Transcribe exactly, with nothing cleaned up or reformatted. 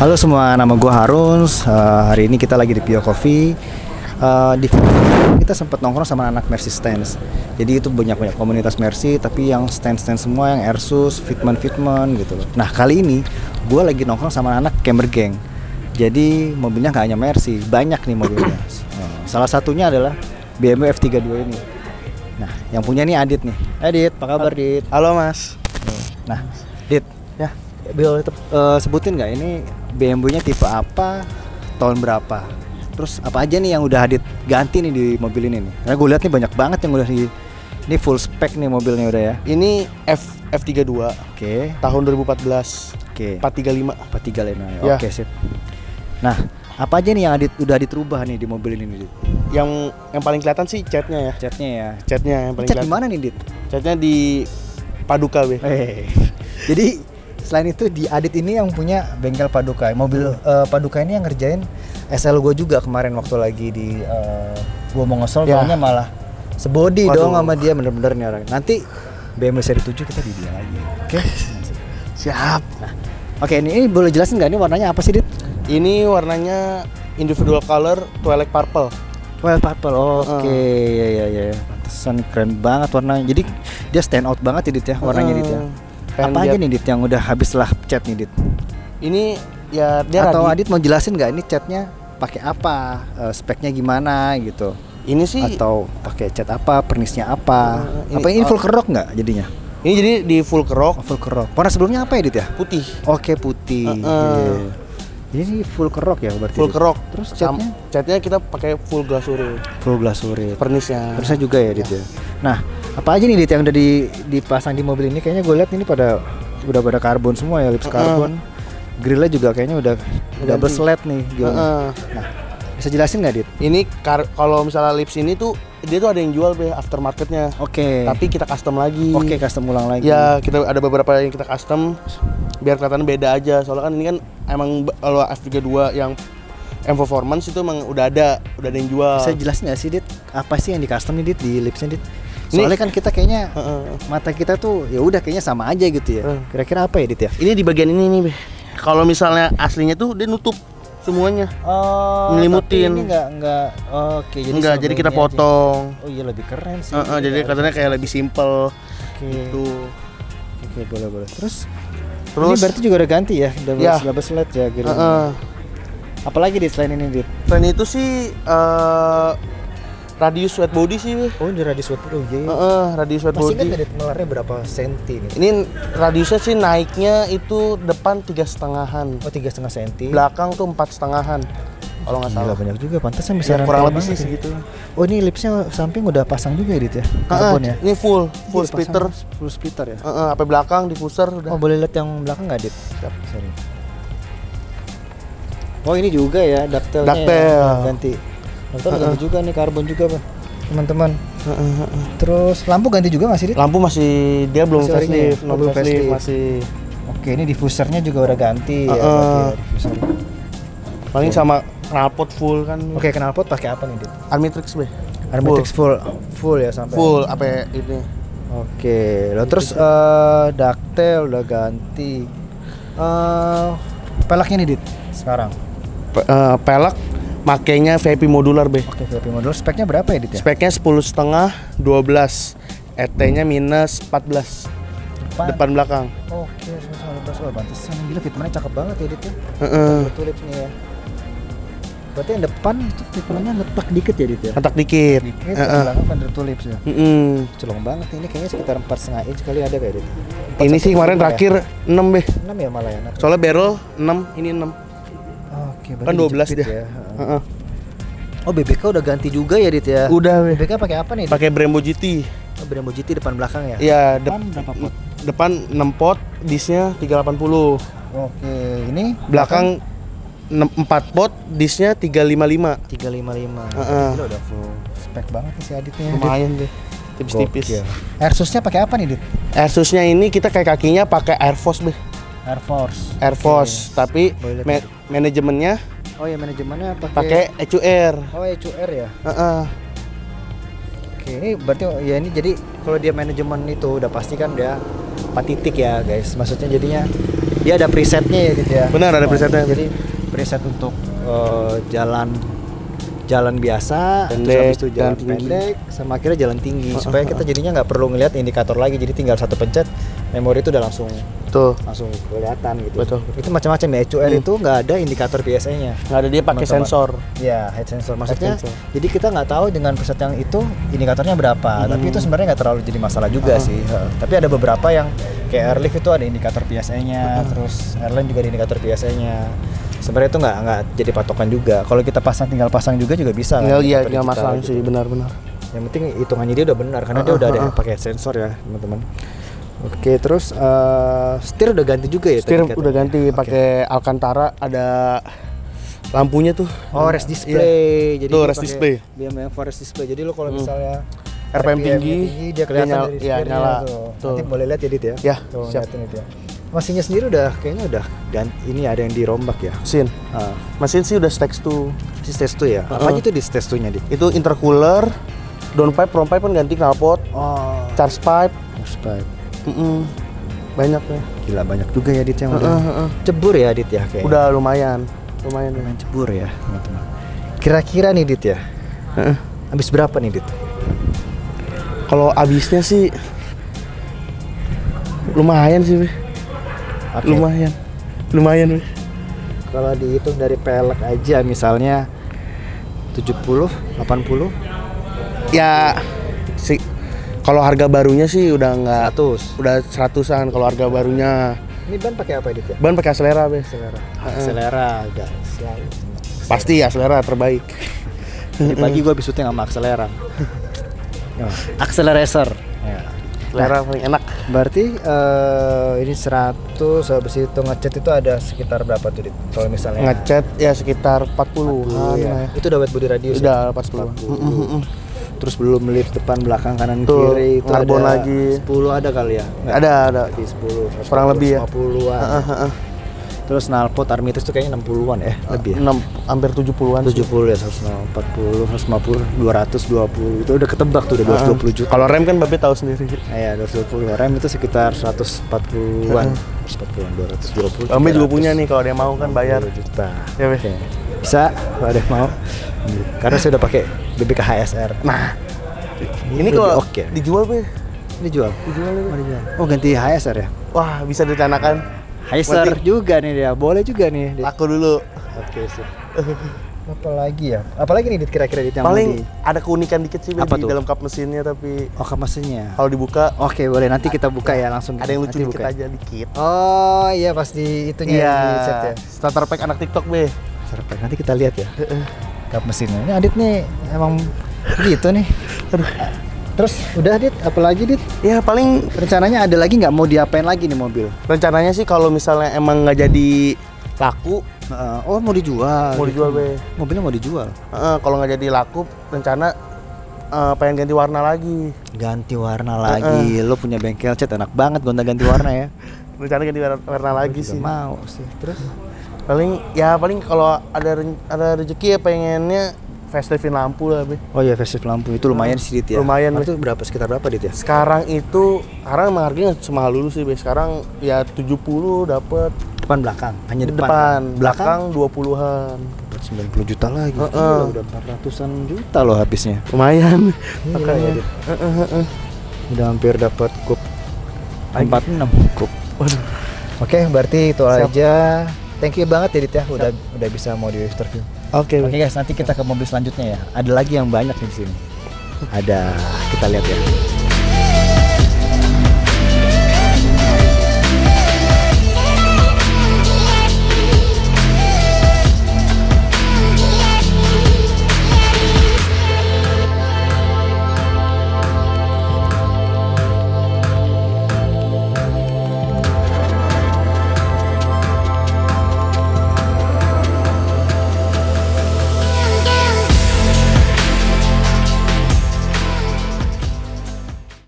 Halo semua, nama gue Harun. Uh, hari ini kita lagi di Pio Coffee. Uh, di kita sempat nongkrong sama anak Mercy Stance. Jadi itu banyak-banyak komunitas Mercy, tapi yang stance-stance semua, yang Airsus, fitment-fitment gitu loh. Nah kali ini gue lagi nongkrong sama anak Camber Gang. Jadi mobilnya nggak hanya Mercy, banyak nih mobilnya. Nah, salah satunya adalah B M W F tiga dua ini. Nah yang punya nih Adit nih. Adit, apa kabar Adit? Halo Mas. Nah Adit, ya boleh uh, sebutin nggak ini B M W-nya tipe apa, tahun berapa, terus apa aja nih yang udah Adit ganti nih di mobil ini nih? Karena gue lihat nih banyak banget yang udah di, ini full spec nih mobilnya udah ya. Ini F F32, oke, okay. Tahun dua ribu empat belas, oke, okay. empat tiga lima, empat tiga lima, ya. Oke, okay, sip. Nah, apa aja nih yang Adit udah Adit rubah nih di mobil ini nih? Yang yang paling kelihatan sih catnya ya. Catnya ya. Catnya yang paling. Cat di mana nih Dit? Catnya di Paduka be. Hey. Jadi selain itu di Adit ini yang punya bengkel Paduka. Mobil uh, Paduka ini yang ngerjain S L gue juga kemarin waktu lagi di uh, gue mau ngesol ya. Taunya malah sebody dong sama dia, bener-bener nih orang. Nanti B M W seri tujuh kita di dia lagi. Oke. Okay. Siap. Nah, oke, okay, ini, ini boleh jelasin nggak ini warnanya apa sih Dit? Ini warnanya individual color twilight purple. Twilight purple. Oh, oke. Okay. Uh. Ya ya ya. Pantesan keren banget warnanya. Jadi dia stand out banget ya Dit ya warnanya uh. Dit ya. Apa aja nih Dit yang udah habis lah cat nih Dit? Ini ya dia atau Adit mau jelasin nggak ini catnya pakai apa, uh, speknya gimana gitu? Ini sih atau pakai cat apa, pernisnya apa? Uh, ini, apa ini oh. Full kerok nggak jadinya? Ini jadi di full kerok. Oh, full kerok. Warna sebelumnya apa ya Dit ya? Putih. Oke okay, putih. Uh, uh. Yeah. Jadi full kerok ya berarti? Full kerok. Terus catnya? Catnya kita pakai full glasurit. Full glasurit. Pernisnya. Pernisnya juga ya Dit ya. Nah. Apa aja nih Dit yang udah di, dipasang di mobil ini? Kayaknya gue lihat ini pada udah pada karbon semua ya, lips karbon. Uh -uh. Grillnya juga kayaknya udah double slate nih. Uh -uh. Nah, bisa jelasin nggak Dit? Ini kalau misalnya lips ini tuh dia tuh ada yang jual be aftermarketnya. Oke. Okay. Tapi kita custom lagi. Oke, okay, custom ulang lagi. Ya, kita ada beberapa yang kita custom biar kelihatan beda aja. Soalnya kan ini kan emang kalau F tiga dua yang M Performance itu emang udah ada, udah ada yang jual. Bisa jelasin nggak sih Dit? Apa sih yang di custom nih Dit di lipsnya Dit? Soalnya ini, kan kita kayaknya uh, uh, mata kita tuh ya udah kayaknya sama aja gitu ya. Kira-kira uh, apa ya Dit ya? Ini di bagian ini nih. Kalau misalnya aslinya tuh dia nutup semuanya. Oh, ngelimutin. Ini enggak enggak oke okay, jadi enggak, jadi kita potong. Aja. Oh iya lebih keren sih. Uh, uh, jadi katanya kayak lebih simple okay. Gitu. Oke, okay, boleh-boleh. Terus terus ini berarti juga udah ganti ya? Udah double slide ya gitu. Uh, uh. Apalagi di selain ini Dit? Selain itu sih uh, radius wet body sih. Oh ini radius wet body. Heeh, oh, yeah. uh, radius wet Masih body. Masih ingat melarnya berapa senti nih? Ini radiusnya sih naiknya itu depan tiga setengahan. Oh tiga setengah senti. Belakang tuh empat setengahan. Kalau nggak salah. Banyak juga. Pantasnya bisa. Ya, kurang lebih sih segitu. Oh ini lipsnya samping udah pasang juga ya Dit ya? Karbon ya? Ini full, full ini splitter, pasang, full splitter ya. Heeh, uh, uh, apa belakang diffuser udah. Oh boleh lihat yang belakang nggak Dit? Siap, sorry. Oh ini juga ya daktelnya. Daktel. Ya, ganti. Nonton uh -uh. juga nih karbon juga pak teman-teman. Uh -uh. Terus lampu ganti juga nggak sih Dit? Lampu masih dia belum facelift, belum facelift masih. Oke ini diffusernya juga udah ganti. Uh -uh. Ya, uh -uh. Paling okay. Sama knalpot full kan. Oke okay, knalpot pakai apa nih Dit? Almitrix be. Almitrix full. full, full ya sampai. Full apa ini? Oke. Okay. Lalu terus uh, daktel udah ganti. Uh, pelaknya nih Dit sekarang. Pe uh, pelak. Makainya V I P modular be. Oke, V I P modular. Speknya berapa ya Dit ya? Speknya sepuluh setengah, dua belas. E T-nya minus empat belas. Depan, Depan belakang. Oke, sepuluh setengah, dua belas. Wah, pantesan. Gila fitmentnya cakep banget ya Dit ya. Heeh. Betul lipsnya ya. Berarti yang depan itu fitmentnya ngetak dikit ya Dit ya? Ngetak dikit. Dikit, uh -uh. belakang fender two lips ya. Heeh. Celong banget ini kayaknya sekitar empat setengah inci kali ada kayak Dit. Ini sih kemarin terakhir ya? enam be. enam ya malah ya. Soalnya barrel enam, ini enam. Oke, kan dua belas dia. Ya. Uh -uh. Oh B B K udah ganti juga ya Dit ya? Udah. B B K pakai apa nih? Pakai Brembo G T. Oh, Brembo G T depan belakang ya? Iya. Depan de berapa pot? Depan enam pot, disnya tiga delapan nol. Oke. Ini belakang empat pot, disnya tiga lima lima. tiga lima lima. Uh -uh. Gila udah full spek banget nih si Aditnya. Lumayan deh. Tipis-tipis. Airsusnya pakai apa nih Dit? Airsusnya ini kita kayak kakinya pakai Air Force deh. Air Force. Air Force, okay. Tapi ma manajemennya Oh ya manajemennya pakai pakai E C U R. Oh E C U R ya? Uh -uh. Oke, ini berarti ya ini jadi kalau dia manajemen itu udah pasti kan dia empat titik ya, guys. Maksudnya jadinya dia dia ada presetnya ya gitu ya. Benar, ada oh, presetnya. Jadi preset untuk uh, jalan jalan biasa, pendek, terus habis itu jalan pendek, sama akhirnya jalan tinggi, uh, supaya uh, kita jadinya nggak perlu ngelihat indikator lagi, jadi tinggal satu pencet, memori itu udah langsung tuh langsung kelihatan gitu. Betul. Itu macam-macam ya, E C U R hmm. itu nggak ada indikator P S E-nya, nggak ada, dia pakai sensor. Ya, head sensor maksudnya. Head sensor. Jadi kita nggak tahu dengan preset yang itu indikatornya berapa, hmm. tapi itu sebenarnya nggak terlalu jadi masalah juga uh. sih. Uh. Tapi ada beberapa yang kayak airlift itu ada indikator P S E-nya, uh. terus airline juga ada indikator P S E-nya. Sebenarnya itu nggak nggak jadi patokan juga. Kalau kita pasang tinggal pasang juga juga bisa. Tinggal iya tinggal pasang gitu. Sih benar-benar. Yang penting hitungannya dia udah benar karena uh, dia udah uh, ada uh. pakai sensor ya teman-teman. Oke okay, terus uh, setir udah ganti juga ya. Setir udah ganti okay. pakai Alcantara, ada lampunya tuh. Oh rest display. Iya. Jadi tuh rest display. B M W rest display. Jadi lo kalau hmm. misalnya R P M tinggi, tinggi dia kelihatan dia nyala, dari ya, nyala. Tuh. Tuh. Nanti boleh lihat ya Dit ya. Ya tuh, siap. Mesinnya sendiri udah kayaknya udah dan ini ada yang dirombak ya. Mesin. Uh. Mesin sih udah stage dua. Stage dua ya. Apa uh. aja tuh di stage dua-nya, Dik? Itu intercooler, downpipe, frontpipe kan ganti knalpot. Oh. Charge pipe, charge pipe. Mm -mm. Banyak ya. Gila banyak juga ya Dit yang udah. Uh, uh, uh. Cebur ya Dit ya kayaknya. Udah lumayan. Lumayan lumayan cebur ya, teman-teman. Kira-kira nih Dit ya. Heeh. Uh. Habis berapa nih Dit? Kalau habisnya sih lumayan sih. Okay. Lumayan, lumayan. Kalau dihitung dari pelek aja misalnya tujuh puluh, delapan puluh. Ya, si kalau harga barunya sih udah nggak seratus. Udah seratusan kalau harga barunya. Ini ban pakai apa Dit ya? Ban pakai Accelera, Be. Accelera. Accelera udah selalu. Pasti ya Accelera terbaik. Di pagi gua habis syuting sama Accelera. Accelerator. Ya. Selera nah, paling enak. Berarti uh, ini seratus habis itu ngecat itu ada sekitar berapa tuh Dit? Kalau misalnya ngecat ya sekitar empat puluh-an ya. Ya. Itu udah wet body radius. Udah empat puluh. Mm -mm. Terus belum lift depan belakang kanan tuh, kiri itu ada lagi. sepuluh ada kali ya? Nggak, ada ada di sepuluh. Kurang lebih ya. lima puluhan. Uh, uh, uh. Terus nalpot Almitrix itu kayaknya enam puluhan ya, uh, lebih. Ya? Hampir tujuh puluhan. tujuh puluh ya, seratus empat puluh, seratus lima puluh, dua ratus dua puluh. Itu udah ketebak tuh udah dua ratus dua puluh uh, juta. Kalau rem kan Babe tahu sendiri. Iya, dua ratus dua puluh. Rem itu sekitar seratus empat puluhan. seratus empat puluhan, dua ratus dua puluh. Babe juga punya nih kalau dia mau kan bayar juta. Ya, Be. Okay. Bisa kalau dia mau. Karena saya udah pakai B B K H S R. Nah. Ini kalau okay. dijual, Be. Dijual. Dijual, Be. Oh, dijual. Oh, ganti H S R ya. Wah, bisa ditanakan. H S R juga nih dia, boleh juga nih. Aku dulu. Oke sih. Apalagi ya? Apalagi nih Dit kira-kira Dit yang paling ada keunikan dikit sih di dalam kap mesinnya tapi. Oh, kap mesinnya. Kalau dibuka, oke okay, boleh nanti kita buka ya langsung. Ada yang lucu dikit buka. Aja dikit. Oh iya pasti itunya yeah. Yang di set ya. Starter pack anak TikTok be. Starter pack nanti kita lihat ya. Kap mesinnya. Ini Adit nih emang gitu nih. Terus udah Dit, apalagi Dit? Ya paling rencananya ada lagi nggak mau diapain lagi nih mobil? Rencananya sih kalau misalnya emang nggak jadi laku, uh, oh mau dijual? Mau dijual be? Mobilnya mau dijual? Uh, kalau nggak jadi laku, rencana uh, pengen ganti warna lagi. Ganti warna lagi? Uh, uh. Lo punya bengkel cat enak banget gonta-ganti warna ya? Rencana ganti warna, warna lagi sih. Mau sih. Terus? Paling ya paling kalau ada ada rezeki ya pengennya. Facelift lampu lah, Be. Oh iya, facelift lampu itu lumayan hmm. sih Dit ya. Lumayan. Itu berapa sekitar berapa Dit ya? Sekarang itu sekarang emang harganya semahal dulu sih, Be. Sekarang ya tujuh puluh dapat depan belakang, hanya depan. Depan kan? Belakang dua puluhan. sembilan puluh juta lagi. Uh -uh. Gila, udah empat ratusan juta loh habisnya. Lumayan. Makanya Dit. Uh -uh -uh. Udah hampir dapat kup empat puluh enam kup. Waduh. Oke, okay, berarti itu siap. Aja. Thank you banget ya Dit ya, udah siap. Udah bisa mau di interview. Oke, okay, okay, guys, nanti kita ke mobil selanjutnya ya. Ada lagi yang banyak di sini. Ada, kita lihat ya.